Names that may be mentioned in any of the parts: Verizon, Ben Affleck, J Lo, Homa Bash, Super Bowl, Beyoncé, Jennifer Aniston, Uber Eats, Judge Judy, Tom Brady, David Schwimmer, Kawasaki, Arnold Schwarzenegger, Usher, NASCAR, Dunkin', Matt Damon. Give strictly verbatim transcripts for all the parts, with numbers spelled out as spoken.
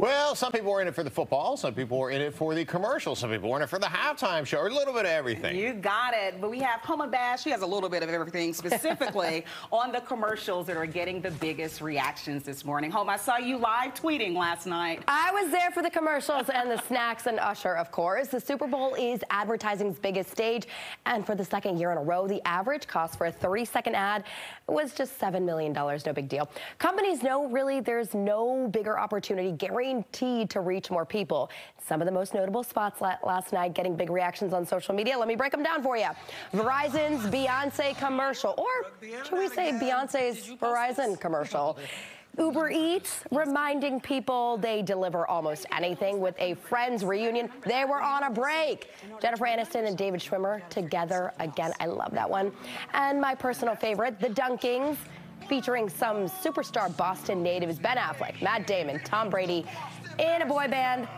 Well, some people were in it for the football, some people were in it for the commercials, some people were in it for the halftime show, or a little bit of everything. You got it. But we have Homa Bash. She has a little bit of everything, specifically on the commercials that are getting the biggest reactions this morning. Homa, I saw you live tweeting last night. I was there for the commercials and the snacks and Usher, of course. The Super Bowl is advertising's biggest stage, and for the second year in a row, the average cost for a thirty-second ad was just seven million dollars. No big deal. Companies know, really, there's no bigger opportunity guaranteed to reach more people. Some of the most notable spots last night getting big reactions on social media. Let me break them down for you. Verizon's Beyoncé commercial, or should we say Beyoncé's Verizon commercial. Uber Eats reminding people they deliver almost anything with a Friends reunion. They were on a break. Jennifer Aniston and David Schwimmer together again. I love that one. And my personal favorite, the Dunkin's, featuring some superstar Boston natives, Ben Affleck, Matt Damon, Tom Brady, in a boy band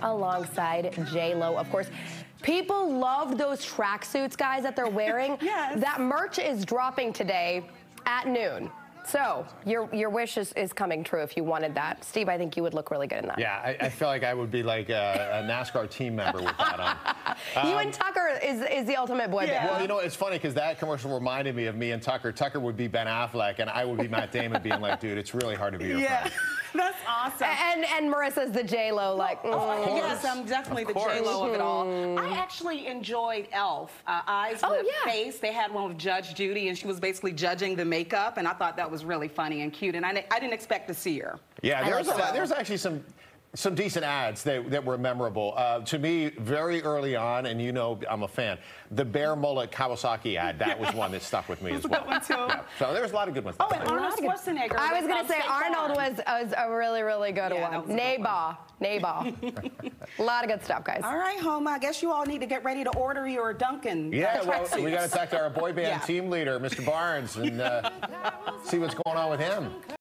alongside J Lo, of course. People love those tracksuits, guys, that they're wearing. Yes. That merch is dropping today at noon. So your your wish is, is coming true if you wanted that. Steve, I think you would look really good in that. Yeah, I, I feel like I would be like a, a NASCAR team member with that on. Um, you and Tucker is, is the ultimate boy yeah. band. Well, you know, it's funny because that commercial reminded me of me and Tucker. Tucker would be Ben Affleck, and I would be Matt Damon being like, dude, it's really hard to be your yeah. friend. That's awesome. And and Marissa's the J Lo, like, mm. oh, yes, I'm definitely the J Lo of it all. I actually enjoyed Elf, uh, Eyes, oh, Lip, yeah. Face. They had one with Judge Judy, and she was basically judging the makeup, and I thought that was really funny and cute, and I, I didn't expect to see her. Yeah, there's like so. there's actually some some decent ads that, that were memorable. Uh, to me, very early on, and you know I'm a fan, the Bear Mullet Kawasaki ad, that was one that stuck with me as well. That one too. Yeah. So there's a lot of good ones. Oh, and Arnold Schwarzenegger. I was going to say Arnold was, was a really, really good yeah, one. Neighbor. Neighbor. A lot of good stuff, guys. All right, Homa, I guess you all need to get ready to order your Dunkin'. Yeah, well, we got to talk to our boy band yeah. team leader, Mister Barnes, and uh, see what's going on with him.